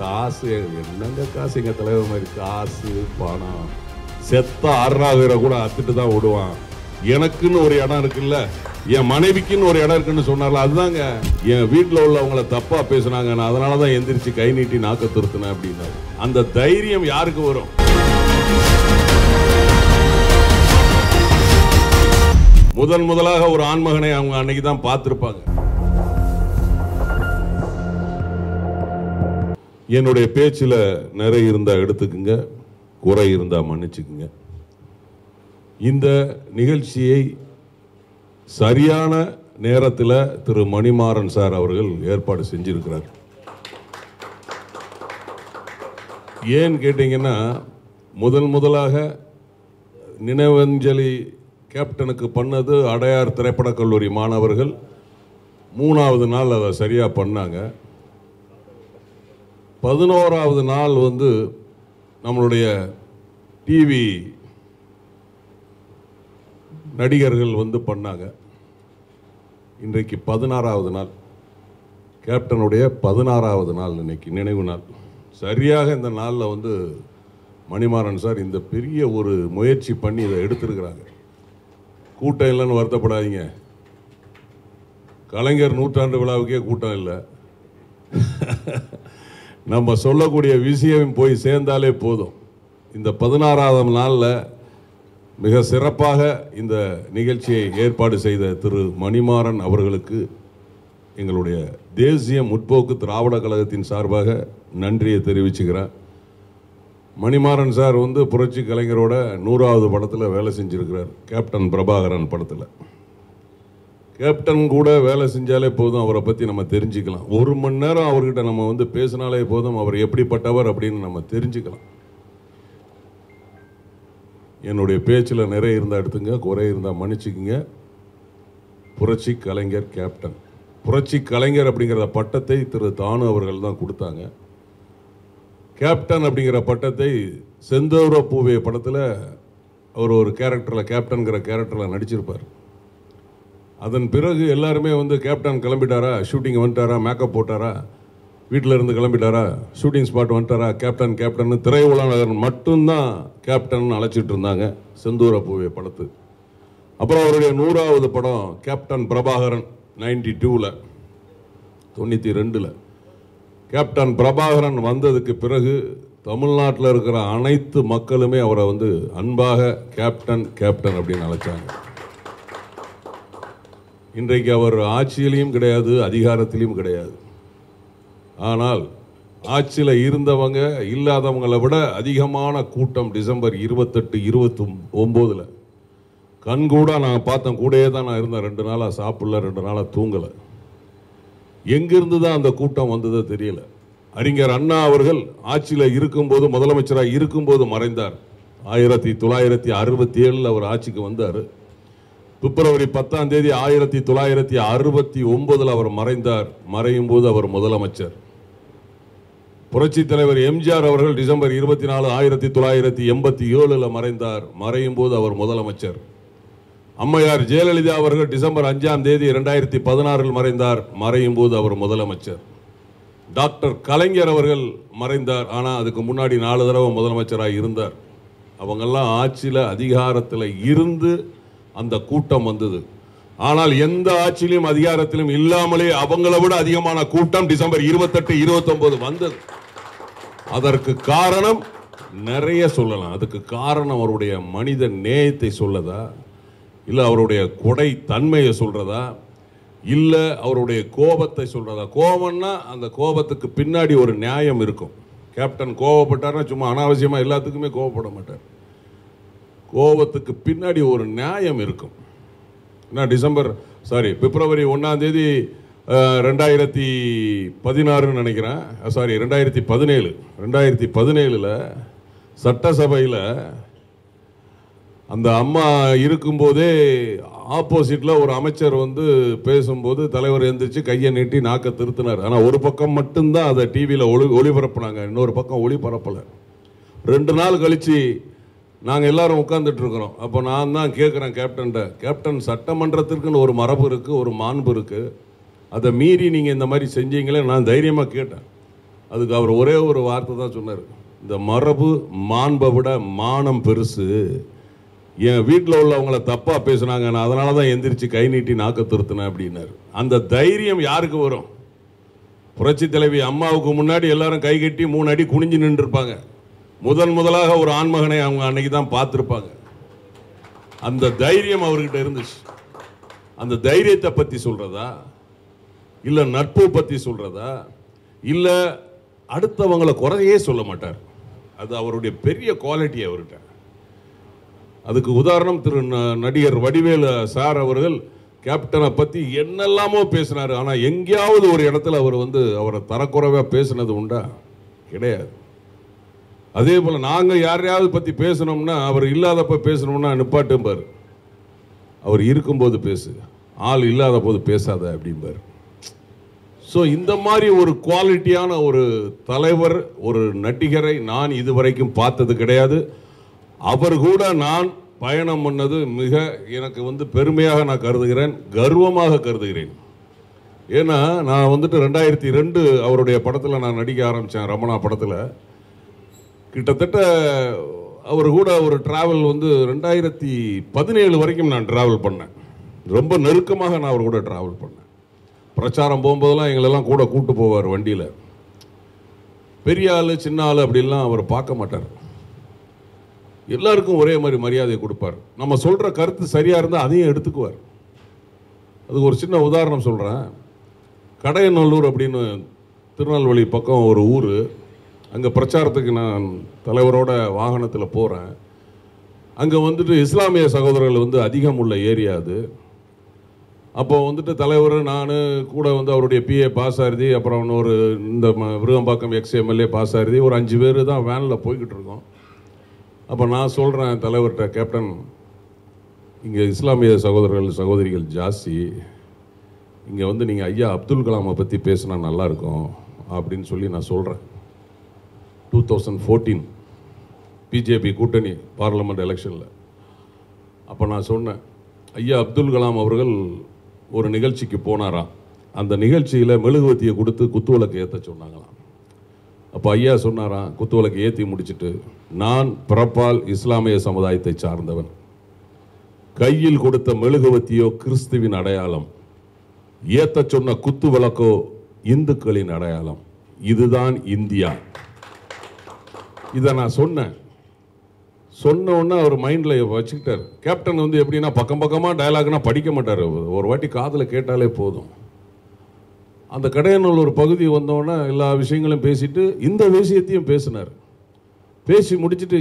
காசு என்னங்க காசு எங்கள் தலைவர் மாதிரி காசு பணம் செத்த ஆறுநாள் கூட அத்துட்டு தான் விடுவான். எனக்குன்னு ஒரு இடம் இருக்குல்ல, என் மனைவிக்குன்னு ஒரு இடம் இருக்குன்னு சொன்னால அதுதாங்க. என் வீட்டில் உள்ளவங்களை தப்பாக பேசுனாங்க, நான் அதனால தான் எந்திரிச்சு கை நீட்டி நாக்க துருத்தினேன் அப்படின்னா அந்த தைரியம் யாருக்கு வரும்? முதன் முதலாக ஒரு ஆண்மகனை அவங்க அன்னைக்கு தான் பார்த்துருப்பாங்க. என்னுடைய பேச்சில் நிறைய இருந்தால் எடுத்துக்குங்க, குறை இருந்தால் மன்னிச்சுக்குங்க. இந்த நிகழ்ச்சியை சரியான நேரத்தில் திரு மணிமாறன் சார் அவர்கள் ஏற்பாடு செஞ்சிருக்கிறார். ஏன்னு கேட்டிங்கன்னா, முதன் முதலாக நினைவஞ்சலி கேப்டனுக்கு பண்ணது அடையார் திரைப்படக் கல்லூரி மாணவர்கள். 3வது நாள் அதை சரியாக பண்ணாங்க. 11வது நாள் வந்து நம்மளுடைய டிவி நடிகர்கள் வந்து பண்ணாங்க. இன்றைக்கு 16வது நாள், கேப்டனுடைய 16வது நாள், இன்னைக்கு நினைவு நாள். சரியாக இந்த நாளில் வந்து மணிமாறன் சார் இந்த பெரிய ஒரு முயற்சி பண்ணி இதை எடுத்திருக்கிறாங்க. கூட்டம் இல்லைன்னு வருத்தப்படாதீங்க. கலைஞர் 100ஆண்டு விழாவுக்கே கூட்டம் இல்லை. நம்ம சொல்லக்கூடிய விஷயம் போய் சேர்ந்தாலே போதும். இந்த 16வது நாளில் மிக சிறப்பாக இந்த நிகழ்ச்சியை ஏற்பாடு செய்த திரு மணிமாறன் அவர்களுக்கு எங்களுடைய தேசிய முற்போக்கு திராவிட கழகத்தின் சார்பாக நன்றியை தெரிவிச்சுக்கிறேன். மணிமாறன் சார் வந்து புரட்சி கலைஞரோட 100வது படத்தில் வேலை செஞ்சுருக்கிறார். கேப்டன் பிரபாகரன் படத்தில் கேப்டன் கூட வேலை செஞ்சாலே போதும், அவரை பற்றி நம்ம தெரிஞ்சுக்கலாம். 1 மணி நேரம் அவர்கிட்ட நம்ம வந்து பேசினாலே போதும், அவர் எப்படிப்பட்டவர் அப்படின்னு நம்ம தெரிஞ்சுக்கலாம். என்னுடைய பேச்சில் நிறைய இருந்தால் எடுத்துங்க, குறை இருந்தால் மன்னிச்சுக்குங்க. புரட்சி கலைஞர் கேப்டன், புரட்சி கலைஞர் அப்படிங்கிற பட்டத்தை திரு தானு அவர்கள் தான் கொடுத்தாங்க. கேப்டன் அப்படிங்கிற பட்டத்தை செந்தூர பூவே படத்தில் அவர் ஒரு கேரக்டரில், கேப்டனுங்கிற கேரக்டரில் நடிச்சிருப்பார். அதன் பிறகு எல்லாருமே வந்து கேப்டன் கிளம்பிட்டாரா, ஷூட்டிங் வந்துட்டாரா, மேக்கப் போட்டாரா, வீட்டில் இருந்து கிளம்பிட்டாரா, ஷூட்டிங் ஸ்பாட் வந்துட்டாரா, கேப்டன் கேப்டன் திரையுலகன் மட்டும்தான் கேப்டன் அழைச்சிட்டு இருந்தாங்க செந்தூர பூவே படத்து. அப்புறம் அவருடைய 100வது படம் கேப்டன் பிரபாகரன் 92ல் 92ல் கேப்டன் பிரபாகரன் வந்ததுக்கு பிறகு தமிழ்நாட்டில் இருக்கிற அனைத்து மக்களுமே அவரை வந்து அன்பாக கேப்டன் கேப்டன் அப்படின்னு அழைச்சாங்க. இன்றைக்கு அவர் ஆட்சியிலையும் கிடையாது, அதிகாரத்திலையும் கிடையாது. ஆனால் ஆட்சியில் இருந்தவங்க இல்லாதவங்களை விட அதிகமான கூட்டம் டிசம்பர் 28, 29ல் கண்கூட நான் பார்த்தேன். கூடயே தான் நான் இருந்தேன். 2 நாளாக சாப்பிடல, 2 நாளாக தூங்கலை. எங்கிருந்து தான் அந்த கூட்டம் வந்ததோ தெரியல. அறிஞர் அண்ணா அவர்கள் ஆட்சியில் இருக்கும்போது, முதலமைச்சராக இருக்கும்போது மறைந்தார். 1967 அவர் ஆட்சிக்கு வந்தார். பிப்ரவரி 10 1969 அவர் மறைந்தார். மறையும் போது அவர் முதலமைச்சர். புரட்சித் தலைவர் எம்ஜிஆர் அவர்கள் டிசம்பர் 24 1987 மறைந்தார். மறையும் போது அவர் முதலமைச்சர். அம்மையார் ஜெயலலிதா அவர்கள் டிசம்பர் 5 2016 மறைந்தார். மறையும் போது அவர் முதலமைச்சர். டாக்டர் கலைஞர் அவர்கள் மறைந்தார், ஆனால் அதுக்கு முன்னாடி 4 தடவை முதலமைச்சராக இருந்தார். அவங்கெல்லாம் ஆட்சியில் அதிகாரத்தில் இருந்து அந்த கூட்டம் வந்தது. ஆனால் எந்த ஆட்சியிலும் அதிகாரத்திலும் இல்லாமலே அவங்களை விட அதிகமான கூட்டம் டிசம்பர் 28, 29 வந்தது. அதற்கு காரணம் நிறைய சொல்லலாம். அதுக்கு காரணம் அவருடைய மனித நேயத்தை சொல்லதா, இல்லை அவருடைய கொடை தன்மையை சொல்கிறதா, இல்லை அவருடைய கோபத்தை சொல்கிறதா? கோபம்னா அந்த கோபத்துக்கு பின்னாடி ஒரு நியாயம் இருக்கும். கேப்டன் கோபப்பட்டார்னா சும்மா அனாவசியமாக எல்லாத்துக்குமே கோபப்பட மாட்டார். கோபத்துக்கு பின்னாடி ஒரு நியாயம் இருக்கும். நான் பிப்ரவரி 1 2016 நினைக்கிறேன், 2017 சட்டசபையில் அந்த அம்மா இருக்கும்போதே ஆப்போசிட்டில் ஒரு அமைச்சர் வந்து பேசும்போது தலைவர் எழுந்திரிச்சு கையை நீட்டி நாக்க திருத்தினார். ஆனால் ஒரு பக்கம் மட்டும்தான் அதை டிவியில் ஒளிபரப்புனாங்க, இன்னொரு பக்கம் ஒளிபரப்பலை. 2 நாள் கழித்து நாங்கள் எல்லாரும் உட்காந்துட்ருக்குறோம். அப்போ நான் தான் கேட்குறேன் கேப்டன்கிட்ட, கேப்டன் சட்டமன்றத்திற்குன்னு ஒரு மரபு இருக்குது, ஒரு மாண்பு இருக்குது, அதை மீறி நீங்கள் இந்த மாதிரி செஞ்சீங்களே. நான் தைரியமாக கேட்டேன். அதுக்கு அவர் ஒரே ஒரு வார்த்தை தான் சொன்னார், இந்த மரபு மாண்பை விட மானம் பெருசு. என் வீட்டில் உள்ளவங்களை தப்பாக பேசுனாங்க, நான் அதனால தான் எந்திரிச்சு கை நீட்டி நாக்க திருத்தினேன் அப்படின்னாரு. அந்த தைரியம் யாருக்கு வரும்? புரட்சி தலைவி அம்மாவுக்கு முன்னாடி எல்லாரும் கை கட்டி 3 அடி குனிஞ்சு நின்றுருப்பாங்க. முதலாக ஒரு ஆண்மகனை அவங்க அன்னைக்கு தான் பார்த்துருப்பாங்க. அந்த தைரியம் அவர்கிட்ட இருந்துச்சு. அந்த தைரியத்தை பற்றி சொல்கிறதா, இல்லை நட்பு பற்றி சொல்கிறதா, இல்லை அடுத்தவங்களை குறையே சொல்ல மாட்டார். அது அவருடைய பெரிய குவாலிட்டி அவர்கிட்ட. அதுக்கு உதாரணம் திரு நடிகர் வடிவேலு சார் அவர்கள் கேப்டனை பற்றி என்னெல்லாமோ பேசினார். ஆனால் எங்கேயாவது ஒரு இடத்துல அவர் வந்து அவரை தரக்குறைவாக பேசினது உண்டா? கிடையாது. அதே போல் நாங்கள் யாரையாவது பற்றி பேசணும்னா, அவர் இல்லாதப்ப பேசணும்னா நிப்பாட்டும்பார், அவர் இருக்கும்போது பேசு, ஆள் இல்லாத போது பேசாத அப்படிம்பார். ஸோ இந்த மாதிரி ஒரு குவாலிட்டியான ஒரு தலைவர், ஒரு நடிகரை நான் இதுவரைக்கும் பார்த்தது கிடையாது. அவர் கூட நான் பயணம் பண்ணது மிக எனக்கு வந்து பெருமையாக நான் கருதுகிறேன், கர்வமாக கருதுகிறேன். ஏன்னா நான் வந்துட்டு 2002 அவருடைய படத்தில் நான் நடிக்க ஆரம்பித்தேன், ரமணா படத்தில். கிட்டத்தட்ட அவர் கூட ஒரு ட்ராவல் வந்து 2017 வரைக்கும் நான் ட்ராவல் பண்ணேன். ரொம்ப நெருக்கமாக நான் அவர் கூட ட்ராவல் பண்ணேன். பிரச்சாரம் போகும்போதெல்லாம் எங்களெல்லாம் கூட கூப்பிட்டு போவார் வண்டியில். பெரிய ஆள் சின்ன ஆள் அப்படிலாம் அவர் பார்க்க மாட்டார். எல்லாருக்கும் ஒரே மாதிரி மரியாதையை கொடுப்பார். நம்ம சொல்கிற கருத்து சரியாக இருந்தால் அதையும் எடுத்துக்குவார். அதுக்கு ஒரு சின்ன உதாரணம் சொல்கிறேன். கடையநல்லூர் அப்படின்னு திருநெல்வேலி பக்கம் ஒரு ஊர். அங்கே பிரச்சாரத்துக்கு நான் தலைவரோட வாகனத்தில் போகிறேன். அங்கே வந்துட்டு இஸ்லாமிய சகோதரர்கள் வந்து அதிகம் உள்ள ஏரியா அது. அப்போ வந்துட்டு தலைவர் நான் கூட வந்து அவருடைய பிஏ பாசாரதி, அப்புறம் ஒரு இந்த விருகம்பாக்கம் எக்ஸ்எம்எல்ஏ பாசாரதி, ஒரு 5 பேர் தான் வேனில் போய்கிட்டு இருக்கோம். அப்போ நான் சொல்கிறேன் தலைவர்கிட்ட, கேப்டன் இங்கே இஸ்லாமிய சகோதரர்கள் சகோதரிகள் ஜாஸ்தி, இங்கே வந்து நீங்கள் ஐயா அப்துல் கலாமை பற்றி பேசினா நல்லாயிருக்கும் அப்படின்னு சொல்லி நான் சொல்கிறேன். 2014 பிஜேபி கூட்டணி பார்லமெண்ட் எலெக்ஷனில் அப்போ நான் சொன்னேன், ஐயா அப்துல் கலாம் அவர்கள் ஒரு நிகழ்ச்சிக்கு போனாராம். அந்த நிகழ்ச்சியில் மெழுகுவத்தியை கொடுத்து குத்துவிளக்கு ஏற்ற சொன்னாங்களாம். அப்போ ஐயா சொன்னாராம், குத்துவிளக்கு ஏற்றி முடிச்சுட்டு, நான் பிறப்பால் இஸ்லாமிய சமுதாயத்தை சார்ந்தவன், கையில் கொடுத்த மெழுகுவத்தியோ கிறிஸ்துவின் அடையாளம், ஏற்ற சொன்ன குத்துவிளக்கோ இந்துக்களின் அடையாளம், இதுதான் இந்தியா. இதை நான் சொன்னோன்னே அவர் மைண்டில் வச்சுக்கிட்டார். கேப்டன் வந்து எப்படின்னா பக்கம் பக்கமாக டயலாக்னா படிக்க மாட்டார், ஒரு வாட்டி காதில் கேட்டாலே போதும். அந்த கடையனூர் ஒரு பகுதி வந்தோன்னே எல்லா விஷயங்களும் பேசிட்டு இந்த விஷயத்தையும் பேசினார். பேசி முடிச்சுட்டு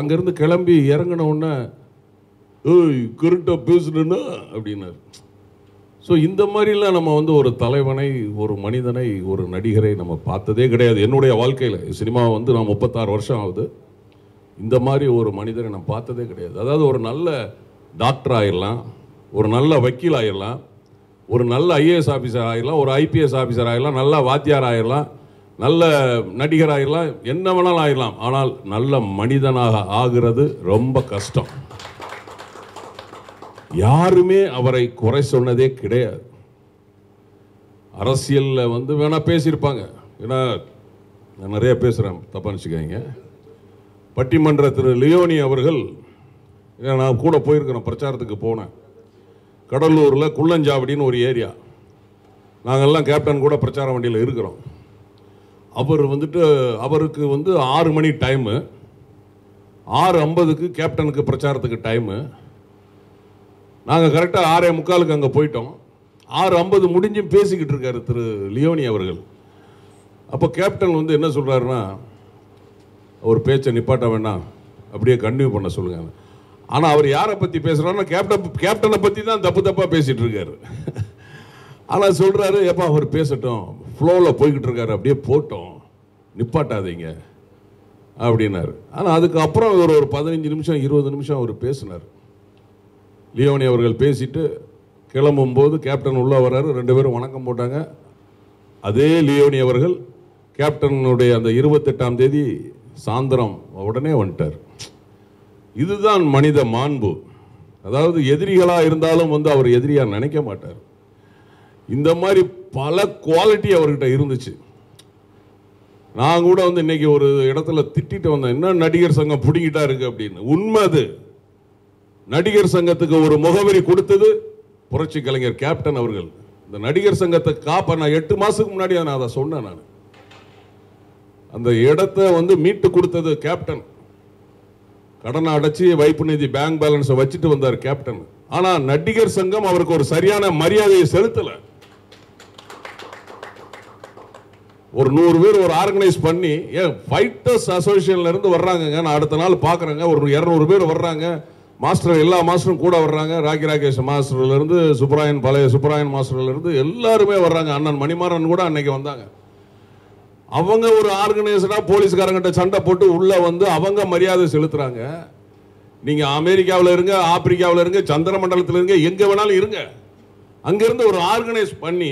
அங்கேருந்து கிளம்பி இறங்கினோடனே, ஏய் கரெக்டாக பேசணுன்னா அப்படின்னார். ஸோ இந்த மாதிரிலாம் நம்ம வந்து ஒரு தலைவனை, ஒரு மனிதனை, ஒரு நடிகரை நம்ம பார்த்ததே கிடையாது என்னுடைய வாழ்க்கையில். சினிமா வந்து நான் 36 வருஷம் ஆகுது, இந்த மாதிரி ஒரு மனிதரை நான் பார்த்ததே கிடையாது. அதாவது ஒரு நல்ல டாக்டர் ஆகிடலாம், ஒரு நல்ல வக்கீல் ஆகிடலாம், ஒரு நல்ல ஐஏஎஸ் ஆஃபீஸர் ஆகிடலாம், ஒரு ஐபிஎஸ் ஆஃபீஸர் ஆகிடலாம், நல்ல வாத்தியார் ஆகிடலாம், நல்ல நடிகர் ஆகிடலாம், என்ன வேணாலும் ஆகிடலாம். ஆனால் நல்ல மனிதனாக ஆகிறது ரொம்ப கஷ்டம். யாருமே அவரை குறை சொன்னதே கிடையாது. அரசியலில் வந்து வேணால் பேசியிருப்பாங்க, ஏன்னா நான் நிறைய பேசுகிறேன், தப்பாக நினச்சிக்காதீங்க. பட்டிமன்ற திரு லியோனி அவர்கள், நான் கூட போயிருக்கிறேன், பிரச்சாரத்துக்கு போனேன். கடலூரில் குள்ளஞ்சாவடின்னு ஒரு ஏரியா, நாங்கள்லாம் கேப்டன் கூட பிரச்சார வண்டியில் இருக்கிறோம். அவர் வந்துட்டு அவருக்கு வந்து 6 மணி டைமு, 6:50க்கு கேப்டனுக்கு பிரச்சாரத்துக்கு டைமு. நாங்கள் கரெக்டாக 6:45க்கு அங்கே போயிட்டோம். 6:50 முடிஞ்சும் பேசிக்கிட்டு இருக்காரு திரு லியோனி அவர்கள். அப்போ கேப்டன் வந்து என்ன சொல்கிறாருன்னா, அவர் பேச்சை நிப்பாட்ட வேண்டாம், அப்படியே கண்டினியூ பண்ண சொல்லுங்க. ஆனால் அவர் யாரை பற்றி பேசுகிறாருன்னா கேப்டனை பற்றி தான் தப்பு தப்பாக பேசிகிட்டு இருக்காரு. ஆனால் சொல்கிறாரு, எப்போ அவர் பேசட்டும், ஃப்ளோவில் போய்கிட்டு இருக்காரு, அப்படியே போட்டோம், நிப்பாட்டாதீங்க அப்படின்னாரு. ஆனால் அதுக்கப்புறம் இவர் ஒரு 15 நிமிஷம் 20 நிமிஷம் அவர் பேசினார். லியோனி அவர்கள் பேசிட்டு கிளம்பும்போது கேப்டன் உள்ளே வர்றாரு, 2 பேரும் வணக்கம் போட்டாங்க. அதே லியோனி அவர்கள் கேப்டனுடைய அந்த 28ஆம் தேதி சாயந்தரம் உடனே வந்துட்டார். இதுதான் மனித மாண்பு. அதாவது எதிரிகளாக இருந்தாலும் வந்து அவர் எதிரியாக நினைக்க மாட்டார். இந்த மாதிரி பல குவாலிட்டி அவர்கிட்ட இருந்துச்சு. நான் கூட வந்து இன்னைக்கு ஒரு இடத்துல திட்டிட்டு வந்தேன், என்ன நடிகர் சங்கம் பிடிங்கிட்டா இருக்கு அப்படின்னு. உண்மை அது. நடிகர் சங்கத்துக்கு ஒரு முகவரி கொடுத்தது புரட்சி கலைஞர் கேப்டன் அவர்கள். இந்த நடிகர் சங்கத்தை காப்ப நான் 8 மாதத்துக்கு முன்னாடி நான் அதை சொன்னேன். நான் அந்த இடத்தை வந்து மீட்டு கொடுத்தது கேப்டன். கடனை அடைச்சி வைப்பு நிதி பேங்க் பேலன்ஸை வச்சுட்டு வந்தார் கேப்டன். ஆனால் நடிகர் சங்கம் அவருக்கு ஒரு சரியான மரியாதையை செலுத்தலை. ஒரு 100 பேர் ஒரு ஆர்கனைஸ் பண்ணி, ஏன் ஃபைட்டர்ஸ் அசோசியேஷன்ல இருந்து வர்றாங்க, நான் அடுத்த நாள் பார்க்குறேங்க ஒரு 200 பேர் வர்றாங்க. மாஸ்டர், எல்லா மாஸ்டரும் கூட வர்றாங்க. ராக்கி ராகேஷ் மாஸ்டர்லேருந்து சுப்பராயன், பழைய சுப்பராயன் மாஸ்டர்லேருந்து எல்லாருமே வர்றாங்க. அண்ணன் மணிமாறன் கூட அன்னைக்கு வந்தாங்க. அவங்க ஒரு ஆர்கனைஸ்டாக போலீஸ்காரங்கிட்ட சண்டை போட்டு உள்ளே வந்து அவங்க மரியாதை செலுத்துகிறாங்க. நீங்கள் அமெரிக்காவில் இருங்க, ஆப்பிரிக்காவில் இருங்க, சந்திரமண்டலத்தில் இருங்க, எங்கே வேணாலும் இருங்க, அங்கேருந்து ஒரு ஆர்கனைஸ் பண்ணி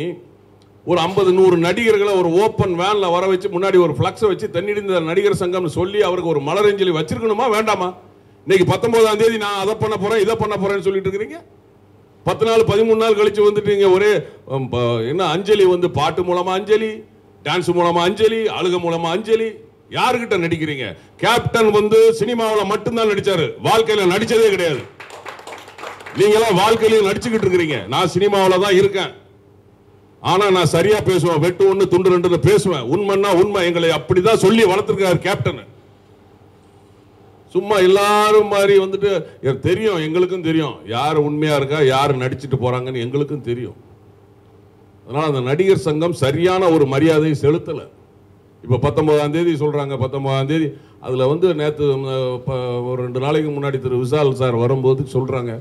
ஒரு 50-100 நடிகர்களை ஒரு ஓப்பன் வேனில் வர வச்சு முன்னாடி ஒரு ஃப்ளக்ஸை வச்சு தண்ணிடிந்த நடிகர் சங்கம்னு சொல்லி அவருக்கு ஒரு மலரஞ்சலி வச்சிருக்கணுமா வேண்டாமா? இன்னைக்கு 19ஆம் தேதி நான் அதை பண்ண போகிறேன், இதை பண்ண போகிறேன்னு சொல்லிட்டு இருக்கிறீங்க. 10 நாள் 13 நாள் கழிச்சு வந்துட்டீங்க. ஒரே என்ன அஞ்சலி வந்து பாட்டு மூலமாக அஞ்சலி, டான்ஸ் மூலமாக அஞ்சலி, அழுக மூலமாக அஞ்சலி. யாருக்கிட்ட நடிக்கிறீங்க? கேப்டன் வந்து சினிமாவில் மட்டும்தான் நடித்தார், வாழ்க்கையில் நடித்ததே கிடையாது. நீங்களாம் வாழ்க்கையிலையும் நடிச்சுக்கிட்டு இருக்கிறீங்க. நான் சினிமாவில் தான் இருக்கேன், ஆனால் நான் சரியாக பேசுவேன், வெட்டு ஒன்று துண்டு ரெண்டுன்னு பேசுவேன், உண்மைன்னா உண்மை. எங்களை அப்படி தான் சொல்லி வளர்த்துருக்காரு கேப்டன். சும்மா எல்லாரும் மாதிரி வந்துட்டு தெரியும், எங்களுக்கும் தெரியும் யார் உண்மையாக இருக்கா, யார் நடிச்சுட்டு போகிறாங்கன்னு எங்களுக்கும் தெரியும். அதனால் அந்த நடிகர் சங்கம் சரியான ஒரு மரியாதையை செலுத்தலை. இப்போ 19ஆம் தேதி சொல்கிறாங்க, 19ஆம் தேதி அதில் வந்து நேற்று ஒரு 2 நாளைக்கு முன்னாடி திரு விஷால் சார் வரும்போது சொல்கிறாங்க,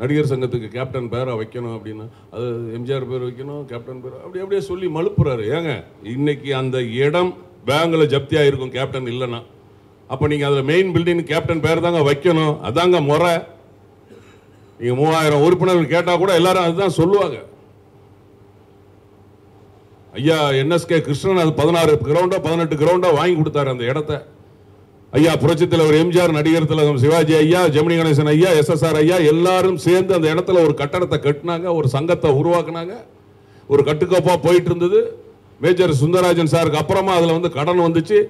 நடிகர் சங்கத்துக்கு கேப்டன் பேரை வைக்கணும் அப்படின்னு. அது எம்ஜிஆர் பேர் வைக்கணும், கேப்டன் பேர் அப்படி அப்படியே சொல்லி மழுப்புறாரு. ஏங்க, இன்னைக்கு அந்த இடம் பேங்கில் ஜப்தியாக இருக்கும் கேப்டன் இல்லைன்னா. அப்போ நீங்கள் அதில் மெயின் பில்டிங் கேப்டன் பேர் தாங்க வைக்கணும், அதாங்க முறை. நீங்கள் 3000 உறுப்பினர்கள் கேட்டால் கூட எல்லாரும் அதுதான் சொல்லுவாங்க. ஐயா என்எஸ்கே கிருஷ்ணன் அது 16 கிரவுண்டோ 18 கிரவுண்டோ வாங்கி கொடுத்தாரு அந்த இடத்த. ஐயா புரட்சி தலைவர் எம்ஜிஆர், நடிகர் திலகம் சிவாஜி ஐயா, ஜெமினி கணேசன் ஐயா, எஸ்எஸ்ஆர் ஐயா எல்லாரும் சேர்ந்து அந்த இடத்துல ஒரு கட்டடத்தை கட்டினாங்க, ஒரு சங்கத்தை உருவாக்குனாங்க. ஒரு கட்டுக்கோப்பாக போயிட்டு இருந்தது. மேஜர் சுந்தரராஜன் சாருக்கு அப்புறமா அதில் வந்து கடன் வந்துச்சு.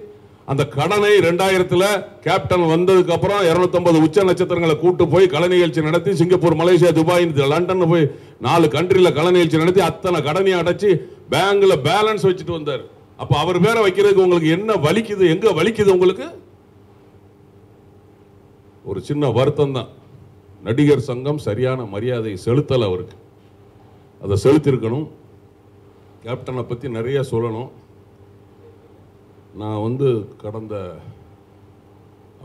அந்த கடனை 2000 கேப்டன் வந்ததுக்கு அப்புறம் 250 உச்ச நட்சத்திரங்களை கூட்டு போய் கலை நிகழ்ச்சி நடத்தி, சிங்கப்பூர், மலேசியா, துபாய், லண்டன் போய் 4 கண்ட்ரியில் கலை நிகழ்ச்சி நடத்தி அத்தனை கடனையும் அடைச்சி பேங்க்ல பேலன்ஸ் வச்சுட்டு வந்தார். அப்போ அவர் பேரை வைக்கிறதுக்கு உங்களுக்கு என்ன வலிக்குது, எங்க வலிக்குது உங்களுக்கு? ஒரு சின்ன வருத்தம் தான். நடிகர் சங்கம் சரியான மரியாதை செலுத்தலை அவருக்கு. அதை செலுத்திருக்கணும். கேப்டனை பற்றி நிறைய சொல்லணும். நான் வந்து கடந்த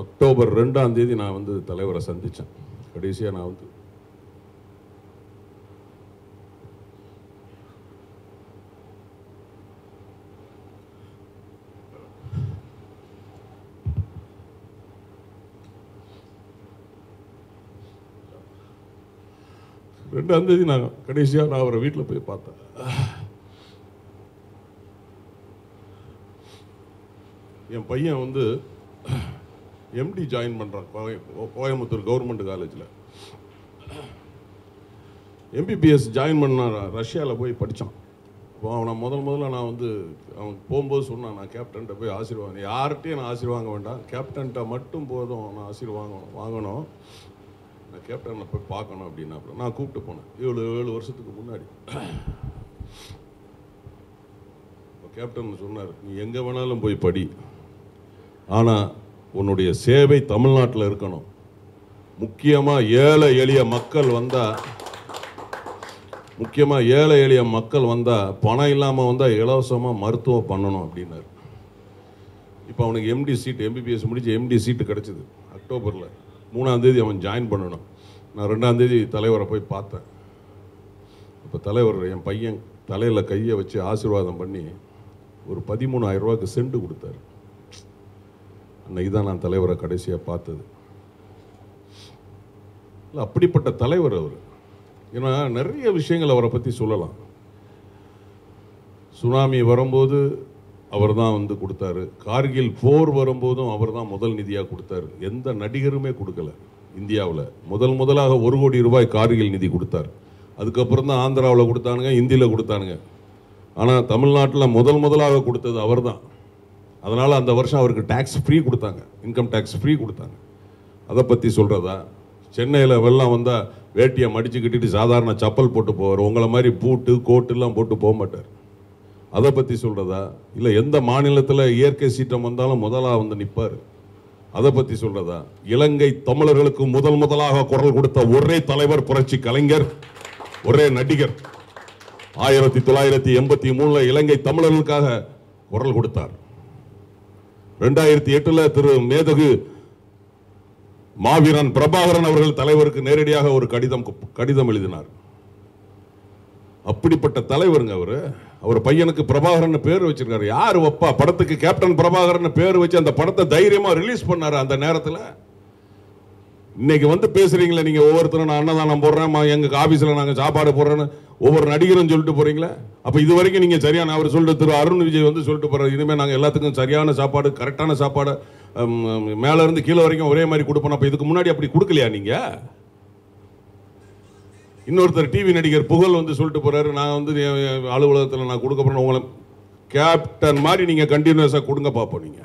அக்டோபர் 2ஆம் தேதி நான் வந்து தலைவரை சந்தித்தேன். கடைசியாக நான் வந்து ரெண்டாம் தேதி நான் கடைசியாக நான் அவரை வீட்டில் போய் பார்த்தேன். என் பையன் வந்து எம்டி ஜாயின் பண்ணுறான் கோயம்புத்தூர் கவர்மெண்ட் காலேஜில். எம்பிபிஎஸ் ஜாயின் பண்ண ரஷ்யாவில் போய் படித்தான். அப்போ அவனை முதல்ல நான் வந்து அவன் போகும்போது சொன்னான், நான் கேப்டன்கிட்ட போய் ஆசீர்வாதம், யார்கிட்டையும் நான் ஆசீர்வாங்க வேண்டாம், கேப்டன்கிட்ட மட்டும் போதும், நான் ஆசீர்வாங்கணும், நான் கேப்டனை போய் பார்க்கணும் அப்படின்னா. அப்புறம் நான் கூப்பிட்டு போனேன் 7 வருஷத்துக்கு முன்னாடி. கேப்டன் சொன்னார், நீ எங்கே வேணாலும் போய் படி, ஆனால் உன்னுடைய சேவை தமிழ்நாட்டில் இருக்கணும். முக்கியமாக ஏழை எளிய மக்கள் வந்தால், பணம் இல்லாமல் வந்தால் இலவசமாக மருத்துவம் பண்ணணும் அப்படின்னார். இப்போ அவனுக்கு எம்டி சீட்டு, எம்பிபிஎஸ் முடிச்சு எம்டி சீட்டு கிடச்சிது. அக்டோபரில் 3ஆம் தேதி அவன் ஜாயின் பண்ணணும். நான் 2ஆம் தேதி தலைவரை போய் பார்த்தேன். இப்போ தலைவர் என் பையன் தலையில் கையை வச்சு ஆசீர்வாதம் பண்ணி ஒரு 13,000 ரூபாய்க்கு செண்டு கொடுத்தாரு. அன்னைக்கு தான் நான் தலைவரை கடைசியாக பார்த்தது. இல்லை, அப்படிப்பட்ட தலைவர் அவர். ஏன்னா நிறைய விஷயங்கள் அவரை பற்றி சொல்லலாம். சுனாமி வரும்போது அவர் தான் வந்து கொடுத்தாரு. கார்கில் போர் வரும்போதும் அவர் தான் முதல் நிதியாக கொடுத்தாரு. எந்த நடிகருமே கொடுக்கல இந்தியாவில். முதலாக 1 கோடி ரூபாய் கார்கில் நிதி கொடுத்தார். அதுக்கப்புறம் தான் ஆந்திராவில் கொடுத்தானுங்க, இந்தியில் கொடுத்தானுங்க. ஆனால் தமிழ்நாட்டில் முதலாக கொடுத்தது அவர் தான். அதனால அந்த வருஷம் அவருக்கு டாக்ஸ் ஃப்ரீ கொடுத்தாங்க, இன்கம் டாக்ஸ் ஃப்ரீ கொடுத்தாங்க. அதை பற்றி சொல்கிறதா? சென்னையில் வெள்ளம் வந்தால் வேட்டியை மடித்து கட்டிட்டு சாதாரண சப்பல் போட்டு போவார், உங்களை மாதிரி பூட்டு கோட்டுலாம் போட்டு போக மாட்டார். அதை பற்றி சொல்கிறதா? இல்லை எந்த மாநிலத்தில் இயற்கை சீற்றம் வந்தாலும் முதலாக வந்து நிற்பார். அதை பற்றி சொல்கிறதா? இலங்கை தமிழர்களுக்கு முதல் முதலாக குரல் கொடுத்த ஒரே தலைவர் புரட்சி கலைஞர், ஒரே நடிகர். 1983 இலங்கை தமிழர்களுக்காக குரல் கொடுத்தார். 2008 திரு மேதகு மாவீரன் பிரபாகரன் அவர்கள் தலைவருக்கு நேரடியாக ஒரு கடிதம் எழுதினார். அப்படிப்பட்ட தலைவருங்க அவரு. அவர் பையனுக்கு பிரபாகரன் பேர் வச்சிருக்காரு. யாரு அப்பா? படத்துக்கு கேப்டன் பிரபாகரன் பேர் வச்சு அந்த படத்தை தைரியமா ரிலீஸ் பண்ணாரு. அந்த நேரத்தில் இன்னைக்கு வந்து பேசுறீங்களே நீங்க, ஒவ்வொருத்தரும் நான் அன்னதானம் போடுறேன், எங்க ஆபீஸ்ல நாங்க சாப்பாடு போடுறேன்னு ஒவ்வொரு நடிகரும் சொல்லிட்டு போறீங்களே. அப்ப இது வரைக்கும் நீங்க சரியான, அவர் சொல்லிட்டு திரு அருண் விஜய் வந்து சொல்லிட்டு போறாரு, இனிமேல் நாங்க எல்லாத்துக்கும் சரியான சாப்பாடு, கரெக்டான சாப்பாடு, மேல இருந்து கீழே வரைக்கும் ஒரே மாதிரி கொடுப்போம். அப்ப இதுக்கு முன்னாடி அப்படி கொடுக்கலையா நீங்க? இன்னொருத்தர் டிவி நடிகர் புகழ் வந்து சொல்லிட்டு போறாரு, நான் வந்து அலுவலகத்தில் நான் கொடுக்க போறேன், உங்களை கேப்டன் மாதிரி நீங்க கண்டினியூஸா கொடுங்க பார்ப்போம். நீங்க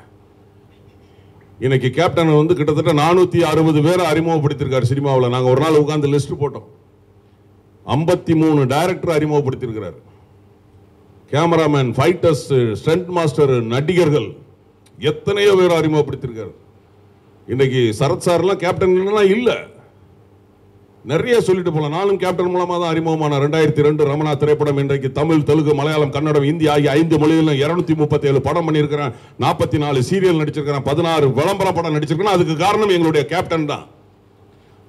இன்னைக்கு கேப்டன் வந்து கிட்டத்தட்ட 460 பேரை அறிமுகப்படுத்திருக்காரு சினிமாவில். நாங்கள் ஒரு நாள் உட்காந்து லிஸ்ட் போட்டோம். 53 டைரக்டர் அறிமுகப்படுத்தியிருக்கிறார், கேமராமேன், ஃபைட்டர்ஸ், ஸ்டண்ட் மாஸ்டர், நடிகர்கள், எத்தனையோ பேர் அறிமுகப்படுத்தியிருக்காரு. இன்னைக்கு சரத் சார்லாம் கேப்டன் இல்லை, நிறைய சொல்லிட்டு போகலாம். நானும் கேப்டன் மூலமாக தான் அறிமுகமான 2002 ரமணா திரைப்படம் இன்றைக்கு தமிழ், தெலுங்கு, மலையாளம், கன்னடம், இந்தி ஆகிய 5 மொழிகளில் 237 படம் பண்ணியிருக்கிறேன், 44 சீரியல் நடிச்சிருக்கிறேன், 16 விளம்பர படம் நடிச்சிருக்கிறேன். அதுக்கு காரணம் எங்களுடைய கேப்டன் தான்.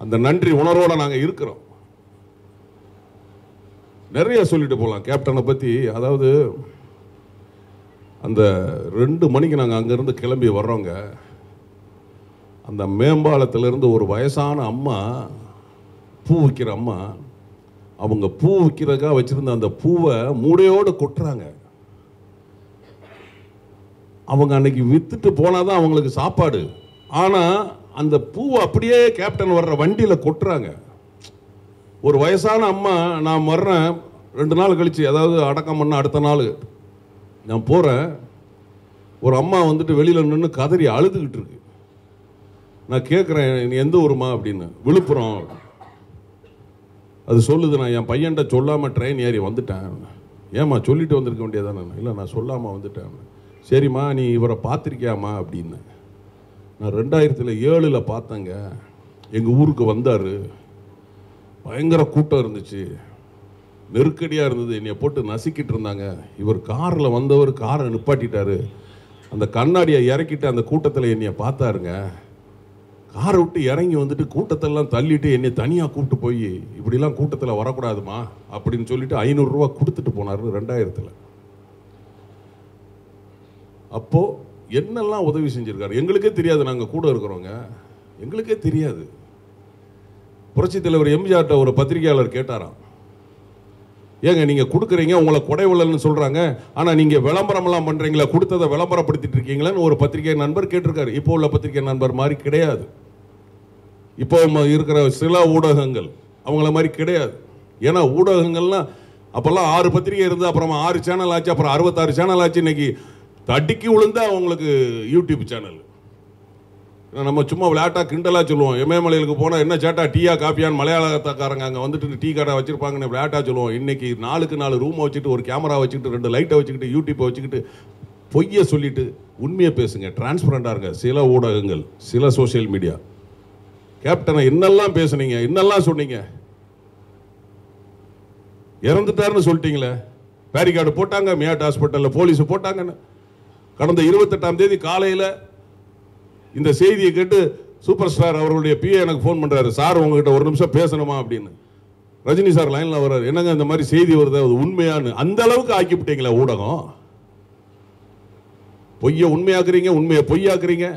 அந்த நன்றி உணர்வோடு நாங்கள் இருக்கிறோம். நிறைய சொல்லிட்டு போகலாம் கேப்டனை பற்றி. அதாவது அந்த 2 மணிக்கு நாங்கள் அங்கேருந்து கிளம்பி வர்றோங்க. அந்த மேம்பாலத்திலேருந்து ஒரு வயசான அம்மா, பூ விற்கிற அம்மா, அவங்க பூ விற்கிறதுக்காக வச்சுருந்த அந்த பூவை மூடையோடு கொட்டுறாங்க. அவங்க அன்னைக்கு விற்றுட்டு போனால் தான் அவங்களுக்கு சாப்பாடு. ஆனால் அந்த பூவை அப்படியே கேப்டன் வர்ற வண்டியில் கொட்டுறாங்க. ஒரு வயசான அம்மா, நான் வர்றேன் 2 நாள் கழித்து, அதாவது அடக்கம் பண்ண அடுத்த நாள் நான் போகிறேன், ஒரு அம்மா வந்துட்டு வெளியில் நின்று கதறி அழுதுகிட்டு இருக்கு. நான் கேட்குறேன், நீ எந்த ஊருமா அப்படின்னு. விழுப்புரம். அது சொல்லுது, நான் என் பையன்கிட்ட சொல்லாமல் ட்ரெயின் ஏறி வந்துட்டேன். ஏம்மா சொல்லிட்டு வந்திருக்க வேண்டியதான். நான் இல்லை, நான் சொல்லாமல் வந்துட்டேன். சரிம்மா, நீ இவரை பார்த்துருக்கியாம்மா அப்படின்னு. நான் 2007 பார்த்தேங்க, எங்கள் ஊருக்கு வந்தார், பயங்கர கூட்டம் இருந்துச்சு, நெருக்கடியாக இருந்தது, என்னை போட்டு நசுக்கிட்டு இருந்தாங்க. இவர் காரில் வந்தவர் காரை நிப்பாட்டிட்டார், அந்த கண்ணாடியை இறக்கிட்டு அந்த கூட்டத்தில் என்னை பார்த்தாருங்க. காரை விட்டு இறங்கி வந்துட்டு கூட்டத்தெல்லாம் தள்ளிட்டு என்னை தனியாக கூப்பிட்டு போய், இப்படிலாம் கூட்டத்தில் வரக்கூடாதுமா அப்படின்னு சொல்லிட்டு 500 ரூபா கொடுத்துட்டு போனார் 2000. அப்போது என்னெல்லாம் உதவி செஞ்சுருக்காரு எங்களுக்கே தெரியாது. நாங்கள் கூட இருக்கிறோங்க, எங்களுக்கே தெரியாது. புரட்சித் தலைவர் எம்ஜிஆர்கிட்ட ஒரு பத்திரிகையாளர் கேட்டாராம், ஏங்க நீங்கள் கொடுக்குறீங்க, உங்களை கொடை உள்ளன்னு சொல்கிறாங்க, ஆனால் நீங்கள் விளம்பரம்லாம் பண்ணுறீங்களா, கொடுத்ததை விளம்பரப்படுத்திட்டு இருக்கீங்களான்னு ஒரு பத்திரிகை நண்பர் கேட்டிருக்காரு. இப்போ உள்ள பத்திரிகை நண்பர் மாதிரி கிடையாது, இப்போ இருக்கிற சில ஊடகங்கள் அவங்கள மாதிரி கிடையாது. ஏன்னா ஊடகங்கள்லாம் அப்போல்லாம் 6 பத்திரிகை இருந்து அப்புறமா 6 சேனல் ஆச்சு, அப்புறம் 66 சேனல் ஆச்சு. இன்னைக்கு தடுக்கி விழுந்தா அவங்களுக்கு யூடியூப் சேனல். நம்ம சும்மா விளையாட்டாக கிண்டலாக சொல்லுவோம், இமயமலைகளுக்கு போனால் என்ன சேட்டா டீயா காஃபியான்னு மலையாளக்காரங்க அங்கே வந்துட்டு டீ கடை வச்சுருப்பாங்கன்னு விளையாட்டாக சொல்லுவோம். இன்றைக்கி 4 ரூமை வச்சுக்கிட்டு, ஒரு கேமரா வச்சுக்கிட்டு, 2 லைட்டை வச்சுக்கிட்டு, யூடியூப்பை வச்சுக்கிட்டு பொய்யை சொல்லிவிட்டு உண்மையை பேசுங்க, டிரான்ஸ்பரண்டாக இருங்க. சில ஊடகங்கள், சில சோசியல் மீடியா. கேப்டனை என்னெல்லாம் பேசுனீங்க, என்னெல்லாம் சொன்னீங்க. இறந்துட்டாருன்னு சொல்லிட்டீங்களே, பேரிகார்டு போட்டாங்க, மியாட் ஹாஸ்பிட்டலில் போலீஸு போட்டாங்கன்னு. கடந்த 28ஆம் தேதி காலையில் இந்த செய்தியை கேட்டு சூப்பர் ஸ்டார் அவர்களுடைய பிஏ எனக்கு ஃபோன் பண்ணுறாரு, சார் உங்ககிட்ட ஒரு நிமிஷம் பேசணுமா அப்படின்னு. ரஜினி சார் லைனில் வர்றாரு, என்னங்க இந்த மாதிரி செய்தி வருது, அது உண்மையானு. அந்த அளவுக்கு ஆக்கிவிட்டீங்களா ஊடகம். பொய்யை உண்மையாக்குறீங்க, உண்மையை பொய்யாக்குறீங்க.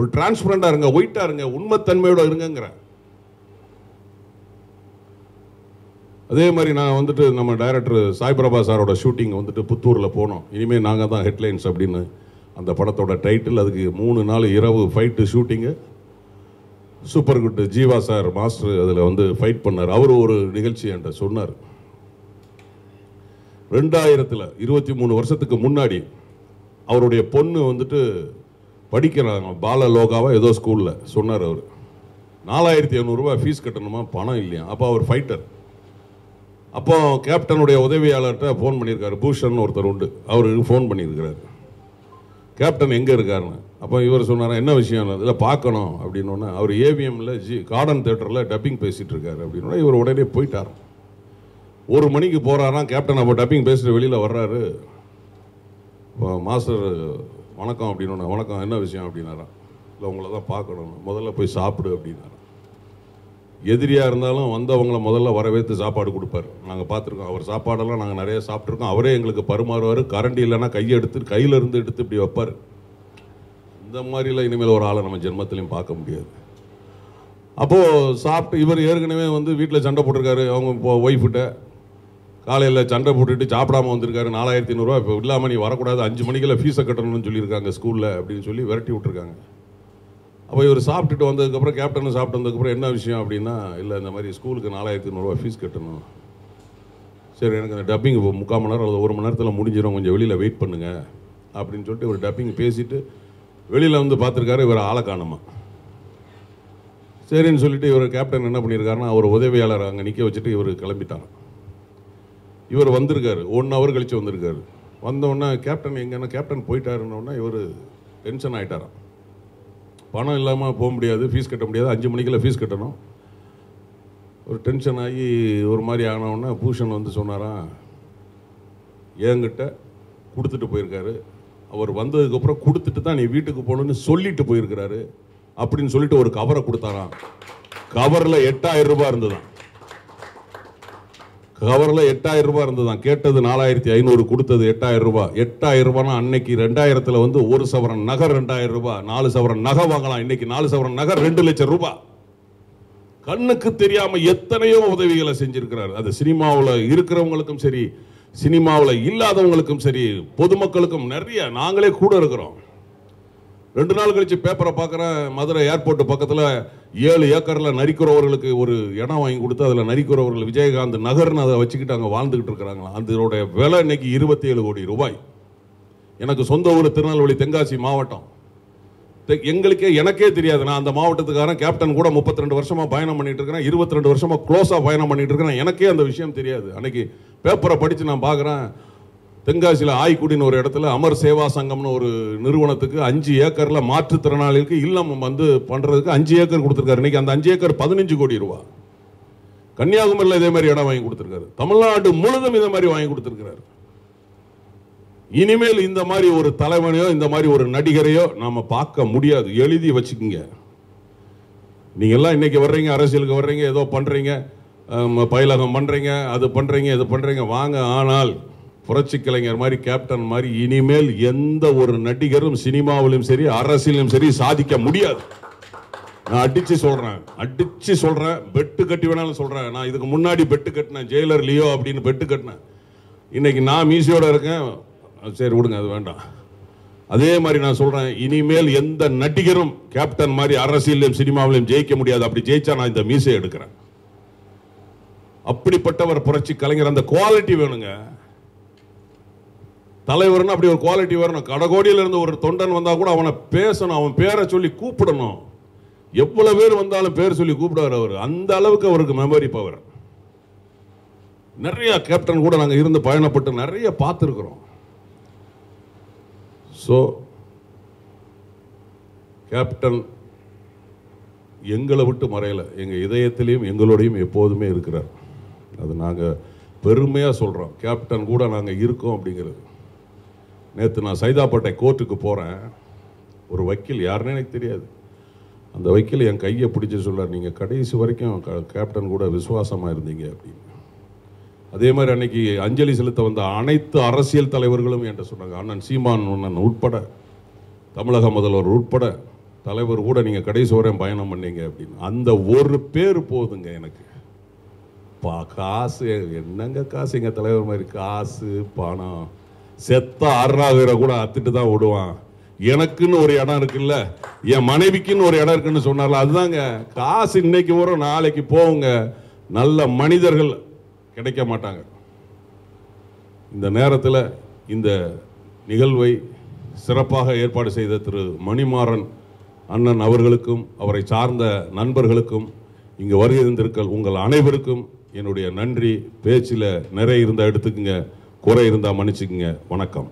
ஒரு டிரான்ஸ்பரண்டாக இருங்க, ஒயிட்டாக இருங்க, உண்மைத்தன்மையோட இருங்கிற. அதே மாதிரி நான் வந்துட்டு நம்ம டைரக்டர் சாய்பிரபா சாரோட ஷூட்டிங் வந்துட்டு புத்தூரில் போனோம். இனிமேல் நாங்கள் தான் ஹெட்லைன்ஸ் அப்படின்னு அந்த படத்தோட டைட்டில். அதுக்கு 3 நாள் இரவு fight shooting. Super good Jeeva sir master அதில் வந்து ஃபைட் பண்ணார். அவர் ஒரு நிகழ்ச்சி என்கிட்ட சொன்னார், 2000 23 வருஷத்துக்கு முன்னாடி அவருடைய பொண்ணு வந்துட்டு படிக்கிறாங்க பாலலோகாவா ஏதோ ஸ்கூலில் சொன்னார். அவர் 4700 ரூபா ஃபீஸ் கட்டணுமா, பணம் இல்லையா. அப்போ அவர் ஃபைட்டர். அப்போ கேப்டனுடைய உதவியாளர்கிட்ட ஃபோன் பண்ணியிருக்காரு, பூஷன் ஒருத்தர் உண்டு, அவருக்கு ஃபோன் பண்ணியிருக்கிறார் கேப்டன் எங்கே இருக்காருன்னு. அப்போ இவர் சொன்னாரா என்ன விஷயம் இல்லை பார்க்கணும் அப்படின்னோடனே, அவர் ஏவிஎம்மில் கார்டன் தேட்டரில் டப்பிங் பேசிகிட்டு இருக்காரு அப்படின்னா இவர் உடனே போயிட்டார். 1 மணிக்கு போகிறாராம் கேப்டன். அப்போ டப்பிங் பேசிட்டு வெளியில் வர்றாரு. மாஸ்டர் வணக்கம் அப்படின்னோடனே, வணக்கம் என்ன விஷயம் அப்படின்னாரா. இல்லை உங்களை தான் பார்க்கணும், முதல்ல போய் சாப்பிடு அப்படின்னாரா. எதிரியாக இருந்தாலும் வந்தவங்களை முதல்ல வரவேற்று சாப்பாடு கொடுப்பார். நாங்கள் பார்த்துருக்கோம், அவர் சாப்பாடெல்லாம் நாங்கள் நிறைய சாப்பிட்ருக்கோம். அவரே எங்களுக்கு பருமாறுவார். கரண்டி இல்லைன்னா கையெடுத்து கையிலேருந்து எடுத்து இப்படி வைப்பார். இந்த மாதிரிலாம் இனிமேல் ஒரு ஆளை நம்ம ஜென்மத்திலையும் பார்க்க முடியாது. அப்போது சாப்பிட்டு இவர் ஏற்கனவே வந்து வீட்டில் சண்டை போட்டிருக்காரு அவங்க இப்போ ஒய்ஃபிட்ட. காலையில் சண்டை போட்டுட்டு சாப்பிடாமல் வந்திருக்காரு. 4500 ரூபா இப்போ இல்லாமல் நீ வரக்கூடாது, 5 மணிக்கெல்லாம் ஃபீஸை கட்டணும்னு சொல்லியிருக்காங்க ஸ்கூலில் அப்படின்னு சொல்லி விரட்டி விட்டுருக்காங்க. அப்போ இவர் சாப்பிட்டுட்டு வந்ததுக்கப்புறம் கேப்டனும் சாப்பிட்டு வந்ததுக்கப்புறம் என்ன விஷயம் அப்படின்னா, இல்லை இந்த மாதிரி ஸ்கூலுக்கு 4500 ரூபா ஃபீஸ் கட்டணும். சரி எனக்கு அந்த டப்பிங் இப்போ 3/4 மணி நேரம் அல்லது 1 மணி நேரத்தில் முடிஞ்சிடும், கொஞ்சம் வெளியில் வெயிட் பண்ணுங்கள் அப்படின்னு சொல்லிட்டு ஒரு டப்பிங் பேசிவிட்டு வெளியில் வந்து பார்த்துருக்காரு. இவர் ஆளை காணுமா. சரின்னு சொல்லிட்டு இவர் கேப்டன் என்ன பண்ணியிருக்காருன்னா, அவர் உதவியாளர் அங்கே நிற்க வச்சுட்டு இவர் கிளம்பிட்டாங்க. இவர் வந்திருக்காரு, 1 ஹவர் கழித்து வந்திருக்காரு. வந்தோடனே கேப்டன் எங்கன்னா கேப்டன் போயிட்டாருன்னொடனே இவர் டென்ஷன் ஆகிட்டாராம். பணம் இல்லாமல் போக முடியாது, ஃபீஸ் கட்ட முடியாது, 5 மணிக்கெல்லாம் ஃபீஸ் கட்டணும். ஒரு டென்ஷன் ஆகி ஒரு மாதிரி ஆனவுடனே பூஷன் வந்து சொன்னாராம், என்கிட்ட கொடுத்துட்டு போயிருக்காரு, அவர் வந்ததுக்கப்புறம் கொடுத்துட்டு தான் நீ வீட்டுக்கு போகணுன்னு சொல்லிட்டு போயிருக்கிறாரு அப்படின்னு சொல்லிட்டு ஒரு கவரை கொடுத்தாராம். கவரில் 8000 ரூபா இருந்ததான். கவரில் 8000 ரூபா இருந்ததான். கேட்டது 4500, கொடுத்தது 8000 ரூபா. 8000 ரூபானா அன்னைக்கு 2000ல் வந்து 1 சவரன் நகை 2000 ரூபா, 4 சவரன் நகை வாங்கலாம். இன்னைக்கு 4 சவரன் நகை 2 லட்சம் ரூபா. கண்ணுக்கு தெரியாம எத்தனையோ உதவிகளை செஞ்சிருக்கிறார். அது சினிமாவில் இருக்கிறவங்களுக்கும் சரி, சினிமாவில் இல்லாதவங்களுக்கும் சரி, பொதுமக்களுக்கும் நிறைய. நாங்களே கூட இருக்கிறோம். 2 நாள் கழிச்சு பேப்பரை பார்க்குறேன், மதுரை ஏர்போர்ட்டு பக்கத்தில் 7 ஏக்கரில் நரிக்கிறவர்களுக்கு ஒரு இடம் வாங்கி கொடுத்து அதில் நரிக்கிறவர்கள் விஜயகாந்த் நகர்னு அதை வச்சுக்கிட்டு அங்கே வாழ்ந்துக்கிட்டு இருக்கிறாங்களா. அதனுடைய விலை இன்னைக்கு 27 கோடி ரூபாய். எனக்கு சொந்த ஊர் திருநெல்வேலி தென்காசி மாவட்டம். எனக்கே தெரியாது. நான் அந்த மாவட்டத்துக்காரன், கேப்டன் கூட 32 வருஷமாக பயணம் பண்ணிட்டு இருக்கிறேன், 22 வருஷமாக க்ளோஸாக பயணம் பண்ணிட்டு இருக்கிறேன். எனக்கே அந்த விஷயம் தெரியாது. அன்னைக்கு பேப்பரை படித்து நான் பார்க்குறேன், தென்காசியில் ஆய்க்குடின்னு ஒரு இடத்துல அமர் சேவா சங்கம்னு ஒரு நிறுவனத்துக்கு 5 ஏக்கரில் மாற்றுத்திறனாளிகளுக்கு இல்லம் வந்து பண்ணுறதுக்கு 5 ஏக்கர் கொடுத்துருக்காரு. இன்றைக்கி அந்த 5 ஏக்கர் 15 கோடி ரூபா. கன்னியாகுமரியில் இதே மாதிரி இடம் வாங்கி கொடுத்துருக்காரு. தமிழ்நாடு முழுதும் இதே மாதிரி வாங்கி கொடுத்துருக்கிறார். இனிமேல் இந்த மாதிரி ஒரு தலைவனையோ இந்த மாதிரி ஒரு நடிகரையோ நாம் பார்க்க முடியாது. எழுதி வச்சுக்கோங்க. நீங்கள்லாம் இன்றைக்கி வர்றீங்க, அரசியலுக்கு வர்றீங்க, ஏதோ பண்ணுறீங்க, பயிலகம் பண்ணுறீங்க, அது பண்ணுறீங்க, இது பண்ணுறீங்க, வாங்க. ஆனால் புரட்சி கலைஞர் மாதிரி கேப்டன் மாதிரி இனிமேல் எந்த ஒரு நடிகரும் சினிமாவிலும் சரி அரசியலும் சரி சாதிக்க முடியாது. நான் அடித்து சொல்கிறேன், பெட்டு கட்டி வேணாலும் சொல்கிறேன். நான் இதுக்கு முன்னாடி பெட்டு கட்டினேன், ஜெயிலர் லியோ அப்படின்னு பெட்டு கட்டினேன். இன்றைக்கி நான் மீசியோடு இருக்கேன். சரி விடுங்க, அது வேண்டாம். அதே மாதிரி நான் சொல்கிறேன், இனிமேல் எந்த நடிகரும் கேப்டன் மாதிரி அரசியலையும் சினிமாவிலையும் ஜெயிக்க முடியாது. அப்படி ஜெயிச்சா நான் இந்த மீசையை எடுக்கிறேன். அப்படிப்பட்டவர் புரட்சி கலைஞர். அந்த குவாலிட்டி வேணுங்க தலைவர்னு. அப்படி ஒரு குவாலிட்டி வரணும். கடகோடியிலிருந்து ஒரு தொண்டன் வந்தால் கூட அவனை பேசணும், அவன் பேரை சொல்லி கூப்பிடணும். எவ்வளோ பேர் வந்தாலும் பேர் சொல்லி கூப்பிடுவார் அவர். அந்த அளவுக்கு அவருக்கு மெமரி பவர். நிறையா கேப்டன் கூட நாங்கள் இருந்து பயணப்பட்டு நிறைய பார்த்துருக்குறோம். ஸோ கேப்டன் எங்களை விட்டு மறையலை, எங்கள் இதயத்திலையும் எங்களோடையும் எப்போதுமே இருக்கிறார். அது நாங்கள் பெருமையாக சொல்கிறோம். கேப்டன் கூட நாங்கள் இருக்கோம் அப்படிங்கிறது. நேற்று நான் சைதாப்பேட்டை கோர்ட்டுக்கு போகிறேன். ஒரு வக்கீல், யாருன்னு எனக்கு தெரியாது, அந்த வக்கீல் என் கையை பிடிச்சி சொல்கிறார், நீங்கள் கடைசி வரைக்கும் கேப்டன் கூட விசுவாசமாக இருந்தீங்க அப்படின்னு. அதே மாதிரி அன்றைக்கி அஞ்சலி செலுத்த வந்த அனைத்து அரசியல் தலைவர்களும் என்கிட்ட சொன்னாங்க, அண்ணன் சீமான் அண்ணன் உட்பட, தமிழக முதல்வர் உட்பட, தலைவர் கூட நீங்கள் கடைசி வரையும் பயணம் பண்ணீங்க அப்படின்னு. அந்த ஒரு பேர் போதுங்க எனக்கு. காசு என்னங்க, காசு எங்கள் தலைவர் மாதிரி காசு பணம் செத்த ஆறாகிற கூட அத்துட்டு தான் ஓடுவான். எனக்குன்னு ஒரு இடம் இருக்குல்ல, என் மனைவிக்குன்னு ஒரு இடம் இருக்குன்னு சொன்னால அதுதாங்க காசு. இன்னைக்கு வரும், நாளைக்கு போவுங்க. நல்ல மனிதர்கள் கிடைக்க மாட்டாங்க. இந்த நேரத்தில் இந்த நிகழ்வை சிறப்பாக ஏற்பாடு செய்த திரு மணிமாறன் அண்ணன் அவர்களுக்கும் அவரை சார்ந்த நண்பர்களுக்கும் இங்கு வருகை தந்திருக்கிற உங்கள் அனைவருக்கும் என்னுடைய நன்றி. பேச்சில் நிறைய இருந்தால் எடுத்துக்குங்க, குறை இருந்தால் மன்னிச்சுக்குங்க. வணக்கம்.